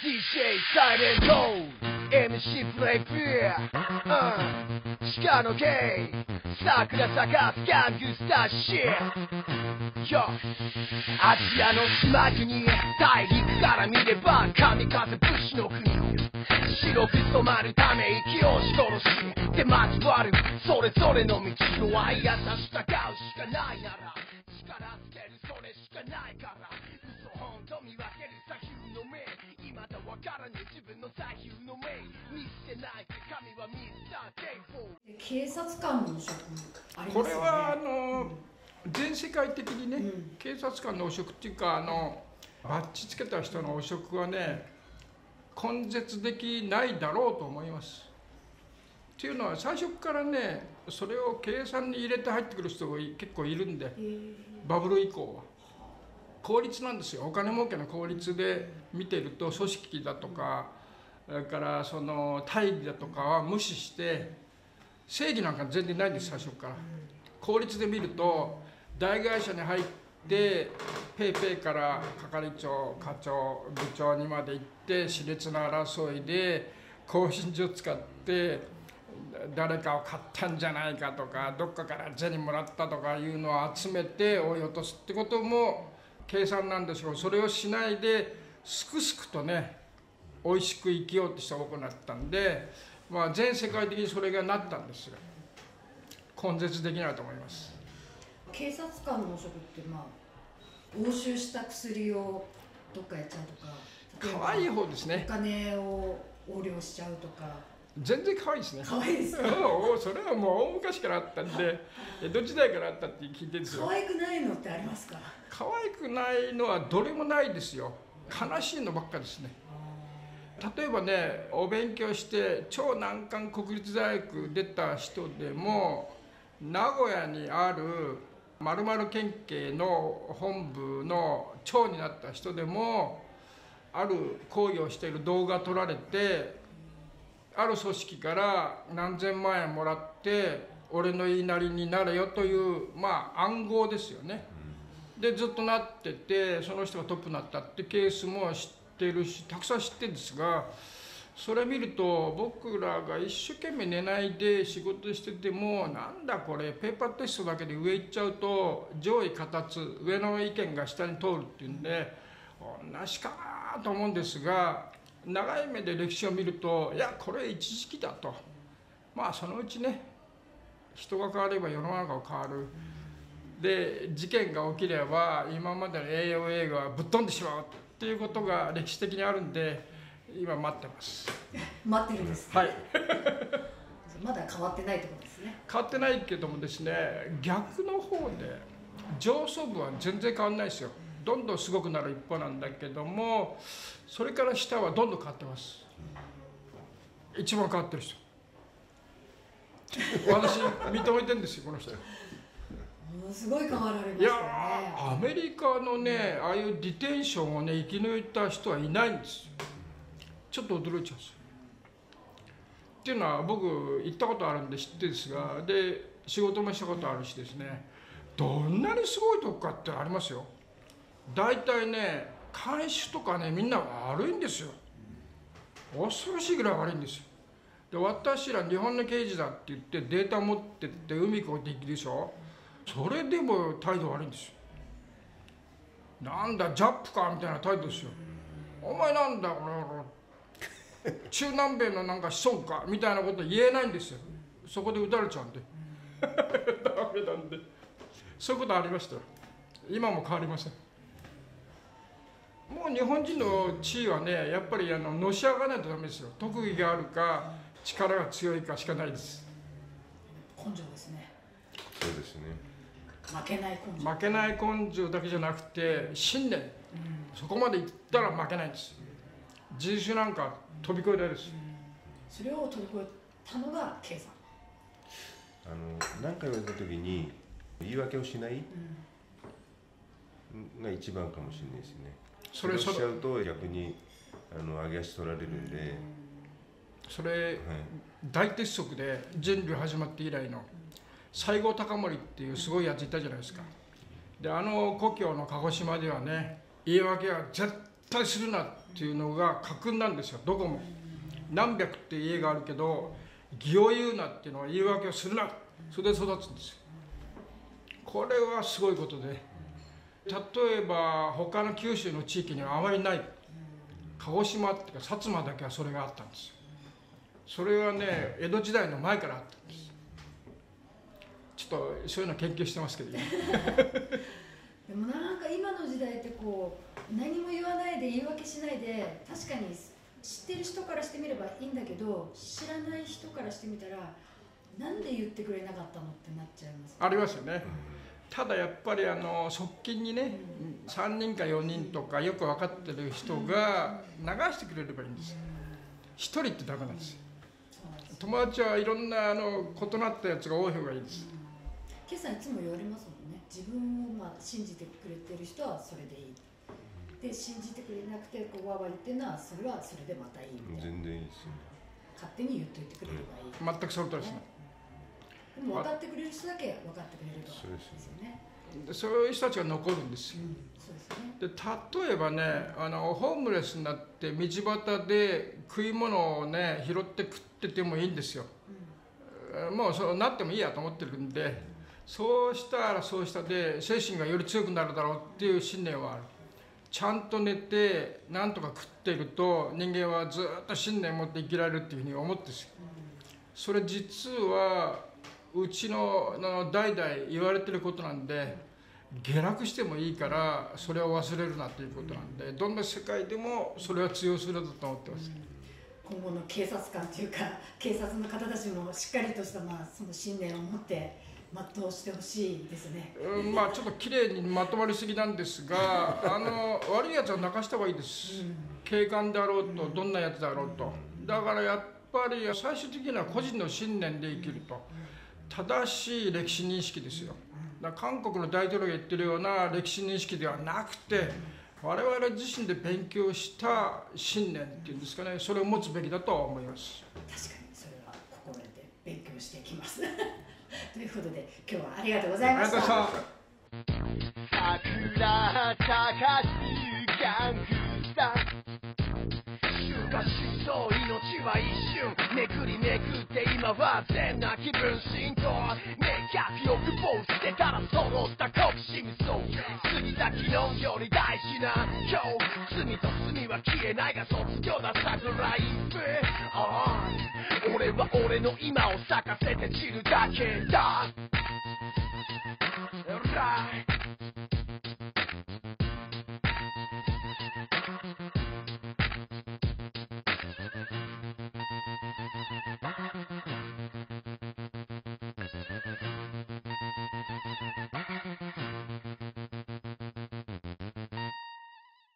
DJ Silent Gold MC Blackbeard 시간 오케이 사쿠라 사카 스칸규 스타시 아시아の島国大陸から見れば神風武士の国白く染まるため息を押し殺しでまつわるそれぞれの道の愛優しさがうしかないなら力つけるそれしかないから嘘本当見分ける砂丘の目未だわからね自分の砂丘の目見捨てない神はミスター警察官の職ありますよねこれは全世界的にね、警察官の汚職っていうかバッチつけた人の汚職はね根絶できないだろうと思います。っていうのは最初からねそれを計算に入れて入ってくる人が結構いるんで、バブル以降は効率なんですよ。お金儲けの効率で見てると組織だとか、だからその大義だとかは無視して正義なんか全然ないんです最初から。効率で見ると大会社に入ってペイペイから係長課長部長にまで行って熾烈な争いで興信所使って誰かを買ったんじゃないかとかどっかから銭もらったとかいうのを集めて追い落とすってことも計算なんですけどそれをしないですくすくとねおいしく生きようって人が多くなったんで、まあ、全世界的にそれがなったんですよ。根絶できないと思います。警察官の汚職って、まあ、押収した薬をどっかやっちゃうとか。可愛い方ですね。お金を横領しちゃうとか。全然可愛いですね。可愛いですね。それはもう大昔からあったんで、江戸時代からあったって聞いてるんですよ。可愛くないのってありますか。可愛くないのはどれもないですよ。悲しいのばっかですね。例えばね、お勉強して超難関国立大学出た人でも。名古屋にある〇〇県警の本部の長になった人でもある行為をしている動画撮られてある組織から何千万円もらって俺の言いなりになれよというまあ暗号ですよね。でずっとなっててその人がトップになったってケースも知ってるしたくさん知ってるんですが。それ見ると僕らが一生懸命寝ないで仕事しててもなんだこれペーパーテストだけで上行っちゃうと上位固つ上の意見が下に通るっていうんで同じかなと思うんですが長い目で歴史を見るといやこれ一時期だとまあそのうちね人が変われば世の中が変わるで事件が起きれば今までの栄養映画はぶっ飛んでしまうっていうことが歴史的にあるんで。今待ってます。待ってるんです。はい。まだ変わってないところですね。変わってないけどもですね、逆の方で上層部は全然変わんないですよ。どんどんすごくなる一方なんだけども、それから下はどんどん変わってます。一番変わってる人。私認めてるんですよこの人。ものすごい変わられましたね。いやアメリカのね、ああいうディテンションをね生き抜いた人はいないんですよ。ちょっと驚いちゃうんですよ。っていうのは僕行ったことあるんで知ってですがで仕事もしたことあるしですねどんなにすごいとこかってありますよ。大体ね看守とかねみんな悪いんですよ。恐ろしいぐらい悪いんですよ。で私ら日本の刑事だって言ってデータ持ってって海越えて行くでしょ。それでも態度悪いんですよ。なんだジャップかみたいな態度ですよ。お前なんだこの中南米のなんか子孫かみたいなこと言えないんですよ。そこで撃たれちゃうんでダメなんでそういうことありました。今も変わりません。もう日本人の地位はねやっぱりのし上がらないとダメですよ。特技があるか力が強いかしかないです。根性ですね。そうですね。負けない根性。負けない根性だけじゃなくて信念、そこまでいったら負けないんです。人種なんか飛び越えられるし、それを飛び越えたのが K さん。何回言われた時に言い訳をしない、が一番かもしれないですね。それをしちゃうと逆に上げ足取られるんで、それ、大鉄則で人類始まって以来の西郷隆盛っていうすごいやついたじゃないですか。で故郷の鹿児島ではね言い訳は絶対するなっていうのが家訓なんですよ、どこも。何百って家があるけど、義を言うなっていうのは言い訳をするな、それで育つんですよ。これはすごいことで、例えば他の九州の地域にはあまりない、鹿児島っていうか薩摩だけはそれがあったんですよ。それはね、江戸時代の前からあったんです。ちょっとそういうの研究してますけどでもなんか今の時代ってこう何も言わないで言い訳しないで、確かに知ってる人からしてみればいいんだけど、知らない人からしてみたらなんで言ってくれなかったのってなっちゃいます、ね、ありますよね、うん、ただやっぱり側近にね、うん、3人か4人とかよく分かってる人が流してくれればいいんです、うん、1人ってダメなんですよ、うん、友達はいろんな異なったやつが多い方がいいです、うん、今朝いつも言われますもんね、自分を信じてくれてる人はそれでいいで、信じてくれなくてこうわわ言ってるのはそれはそれでまたいいみたいな、全然いいですよ、勝手に言っといてくれればいい、全くそれとですね、でも分かってくれる人だけ分かってくれればいいですよね。そういう人たちが残るんですよ、うん、そうですね。で例えばね、ホームレスになって道端で食い物をね拾って食っててもいいんですよ、うん、もうそうなってもいいやと思ってるんで、うん、そうしたらそうしたで精神がより強くなるだろうっていう信念はある。ちゃんと寝て何とか食っていると人間はずっと信念を持って生きられるっていうふうに思ってるんですよ。それ実はうちの代々言われてることなんで、下落してもいいからそれを忘れるなっていうことなんで、どんな世界でもそれは通用するだと思ってます。今後の警察官というか警察の方たちもしっかりとしたその信念を持って全うしてほしいですね。まあちょっと綺麗にまとまりすぎなんですが、悪いやつは泣かした方がいいです、うん、警官だろうと、うん、どんなやつだろうと。だからやっぱり最終的には個人の信念で生きると、正しい歴史認識ですよ。だから韓国の大統領が言ってるような歴史認識ではなくて、我々自身で勉強した信念っていうんですかね、それを持つべきだと思います。確かにそれは心得て勉強していきますということで今日はありがとうございました。俺は俺の今を咲かせて散るだけだ。